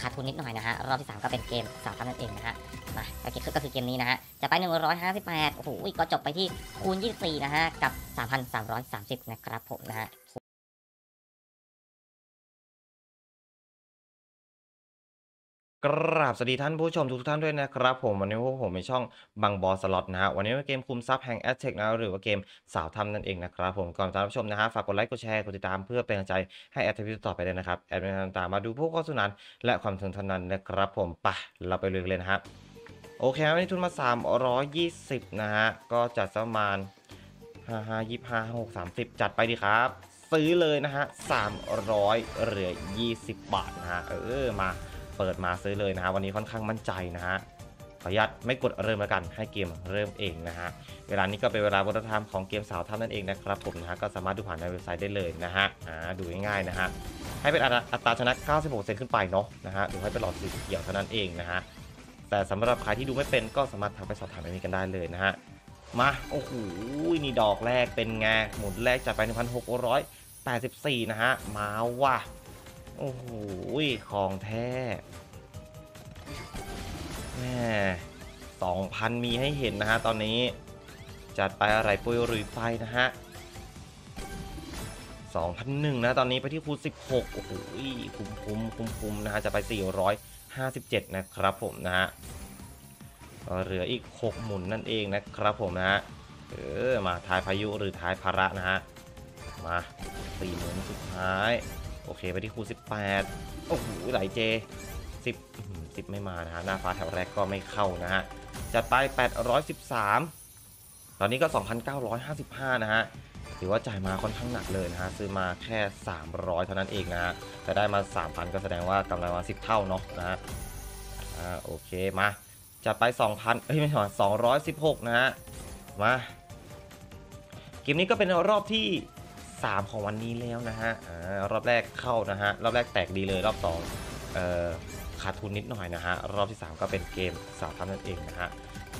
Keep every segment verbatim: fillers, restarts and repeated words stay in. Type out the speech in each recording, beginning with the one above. ขาดทุนนิดหน่อยนะฮะรอบที่สามก็เป็นเกมสาวทัพนั่นเองนะฮะมาก็เกมก็คือเกมนี้นะฮะจะไปหนึ่งร้อยห้าสิบแปดโอ้โหก็จบไปที่คูณยี่สิบสี่นะฮะกับ สามพันสามร้อยสามสิบ นะครับผมนะฮะกราบสวัสดีท่านผู้ชมทุกท่านด้วยนะครับผมวันนี้พวกผมในช่องบังบอสล็อตนะฮะวันนี้เป็นเกมคุมทรัพย์แห่งแอดเทคนะหรือว่าเกมสาวทำนั่นเองนะครับผมก่อนรับชมนะฮะฝากกดไลค์กดแชร์กดติดตามเพื่อเป็นกำลังใจให้แอดเทคต่อไปเลยนะครับแอดมินต่างๆมาดูพวกข้อสนันและความสนุกสนานนะครับผมไปเราไปเลยเลยนะฮะโอเควันนี้ทุนมาสามร้อยยี่สิบนะฮะก็จัดประมาณห้าสิบห้า ยี่สิบห้า หกสิบ สามสิบจัดไปดีครับซื้อเลยนะฮะสามร้อยเหลือยี่สิบบาทนะฮะเออมาเปิดมาซื้อเลยนะฮะวันนี้ค่อนข้างมั่นใจนะฮะขออนุญาตไม่กดเริ่มแล้วกันให้เกมเริ่มเองนะฮะเวลานี้ก็เป็นเวลาวัฒนธรรมของเกมสาวทัพนั่นเองนะครับผมนะฮะก็สามารถดูผ่านในเว็บไซต์ได้เลยนะฮะอ่าดูง่ายๆนะฮะให้เป็นอัตราชนะ เก้าสิบหกเปอร์เซ็นต์ ขึ้นไปเนาะนะฮะดูให้เป็นหลอดสีเขียวเท่านั้นเองนะฮะแต่สำหรับใครที่ดูไม่เป็นก็สามารถทักไปสอบถามในนี้กันได้เลยนะฮะมาโอ้โหนี่ดอกแรกเป็นไงหมุนแรกจัดไป หนึ่งพันหกร้อยแปดสิบสี่ นะฮะมาว่ะโอ้โหของแท้แม่สองพันมีให้เห็นนะฮะตอนนี้จัดไปอะไรปุยรุยไปนะฮะ สองพันหนึ่ง นะตอนนี้ไปที่คูณสิบหกโอ้โหคุ้มคุ้มคุ้มคุ้มนะฮะจะไปสี่ร้อยห้าสิบเจ็ดนะครับผมนะฮะเหลืออีกหกหมุนนั่นเองนะครับผมนะฮะเออมาท้ายพายุหรือท้ายภาระนะฮะมาสี่หมุนสุดท้ายโอเคไปที่คูณสิบแปดโอ้โหไหลเจสิบ สิบไม่มานะฮะหน้าฟ้าแถวแรกก็ไม่เข้านะฮะจัดไปแปดร้อยสิบสามตอนนี้ก็ สองพันเก้าร้อยห้าสิบห้า นะฮะถือว่าจ่ายมาค่อนข้างหนักเลยนะฮะซื้อมาแค่สามร้อยเท่านั้นเองนะฮะแต่ได้มา สามพัน ก็แสดงว่ากำไรมาสิบเท่าเนาะนะฮะอ่าโอเคมาจัดไป สองพัน เอ้ยไม่ใช่สองร้อยสิบหกนะฮะมาเกมนี้ก็เป็นรอบที่สามของวันนี้แล้วนะฮะรอบแรกเข้านะฮะรอบแรกแตกดีเลยรอบสองเอ่อขาดทุนนิดหน่อยนะฮะรอบที่สามก็เป็นเกมสาวทัพนั่นเองนะฮะ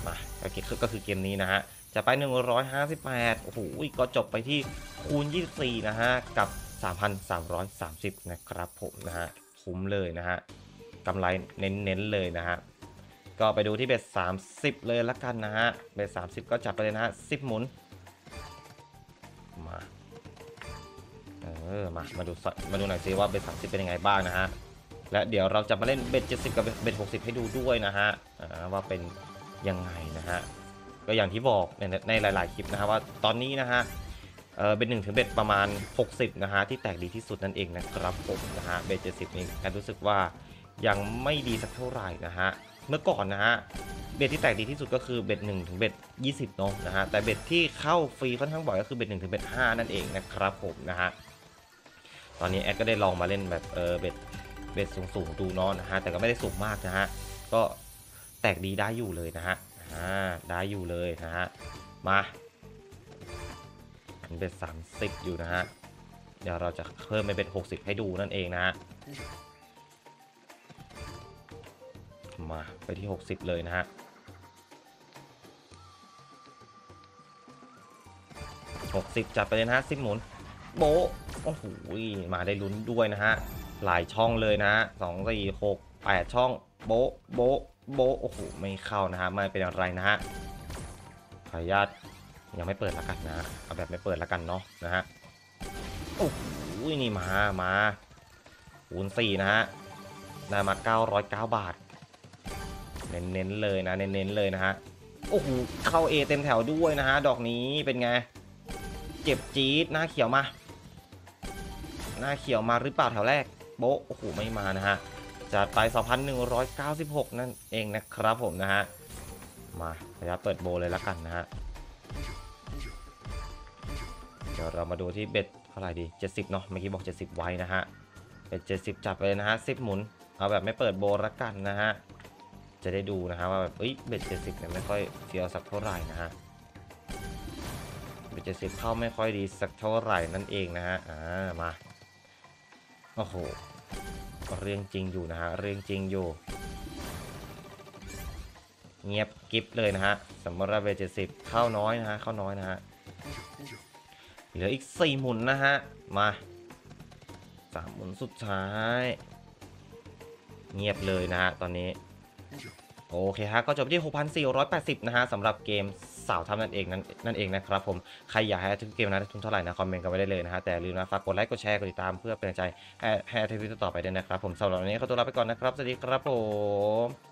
มาโอเคก็คือเกมนี้นะฮะจะไปหนึ่งร้อยห้าสิบแปดโอ้โหก็จบไปที่คูณยี่สิบสี่นะฮะกับ สามพันสามร้อยสามสิบ นะครับผมนะฮะคุ้มเลยนะฮะกำไรเน้นๆเลยนะฮะก็ไปดูที่เบ็ดสามสิบเลยละกันนะฮะเบ็ดสามสิบก็จับไปเลยนะฮะสิบหมุนมาเออมามาดูมาดูหน่อยซิว่าเบ็ดสามสิบเป็นยังไงบ้างนะฮะและเดี๋ยวเราจะมาเล่นเบ็ดเจ็ดสิบกับเบ็ดหกสิบให้ดูด้วยนะฮะว่าเป็นยังไงนะฮะก็อย่างที่บอกในในหลายๆคลิปนะฮะว่าตอนนี้นะฮะเออเบ็ดหนึ่งถึงเบ็ดประมาณหกสิบนะฮะที่แตกดีที่สุดนั่นเองนะครับผมนะฮะเบ็ดเจ็ดสิบนี่การรู้สึกว่ายังไม่ดีสักเท่าไหร่นะฮะเมื่อก่อนนะฮะเบ็ดที่แตกดีที่สุดก็คือเบ็ดหนึ่งถึงเบ็ดยี่สิบเนาะนะฮะแต่เบ็ดที่เข้าฟรีค่อนข้างบ่อยก็คือเบ็ดหนึ่งถึงเบ็ดห้านั่นเองนะครับผมนะฮะตอนนี้แอดก็ได้ลองมาเล่นแบบเออเบ็ดเบ็ดสูงๆดูเนาะนะฮะแต่ก็ไม่ได้สูงมากนะฮะก็แตกดีได้อยู่เลยนะฮะอ่าได้อยู่เลยนะฮะมาอันเบ็ดสามสิบอยู่นะฮะเดี๋ยวเราจะเพิ่มไปเป็นหกสิบให้ดูนั่นเองนะฮะมาไปที่หกสิบเลยนะฮะหกสิบจัดไปเลยนะฮะสิบหมุนโบโอ้โหมาได้ลุ้นด้วยนะฮะหลายช่องเลยนะฮะสองสี่หกแปดช่องโบโบโบโอ้โหไม่เข้านะฮะไม่เป็นอะไรนะฮะขออนุญาตยังไม่เปิดละกันนะเอาแบบไม่เปิดละกันเนาะนะฮะโอ้โหนี่มามาคูณสี่นะฮะได้มาเก้าร้อยเก้าบาทเน้นๆเลยนะเน้นๆเลยนะฮะโอ้โหเข้า A เต็มแถวด้วยนะฮะดอกนี้เป็นไงเจ็บจี๊ดหน้าเขียวมาหน้าเขียวมาหรือเปล่าแถวแรกโบโอ้โหไม่มานะฮะจัดไป สองพันหนึ่งร้อยเก้าสิบหก นั่นเองนะครับผมนะฮะมาขออนุญาตเปิดโบเลยละกันนะฮะเดี๋ยวเรามาดูที่เบ็ดเท่าไหร่ดีเจ็ดสิบเนาะเมื่อกี้บอกเจ็ดสิบไว้นะฮะเป็นเจ็ดสิบจัดไปเลยนะฮะสิบหมุนเอาแบบไม่เปิดโบละกันนะฮะจะได้ดูนะฮะว่าแบบเอ้ยเบ็ดเจ็ดสิบเนี่ยไม่ค่อยเฟี้ยวสักเท่าไหร่นะฮะเบ็ดเจ็ดสิบเข้าไม่ค่อยดีสักเท่าไหร่นั่นเองนะฮะอ่ามาโอ้โหเรื่องจริงอยู่นะฮะเรื่องจริงอยู่เงียบกิ๊บเลยนะฮะสำหรับเบ็ดเจ็ดสิบเข้าน้อยนะฮะเข้าน้อยนะฮะเหลืออีกสี่หมุนนะฮะมาสามหมุนสุดท้าย เงียบเลยนะฮะตอนนี้โอเคฮะก็จบที่ หกพันสี่ร้อยแปดสิบ นะฮะสำหรับเกมสาวทำนั่นเองนั่นเเองนะครับผมใครอยากให้ทุกเกมนะทุนเท่าไหร่นะคอมเมนต์กันไว้ได้เลยนะฮะแต่ลืมนะฝากกดไลค์กดแชร์กดติดตามเพื่อเป็นกำลังใจให้ให้ทีวีต่อไปด้วยนะครับผมสำหรับวันนี้ขอตัวลาไปก่อนนะครับสวัสดีครับผม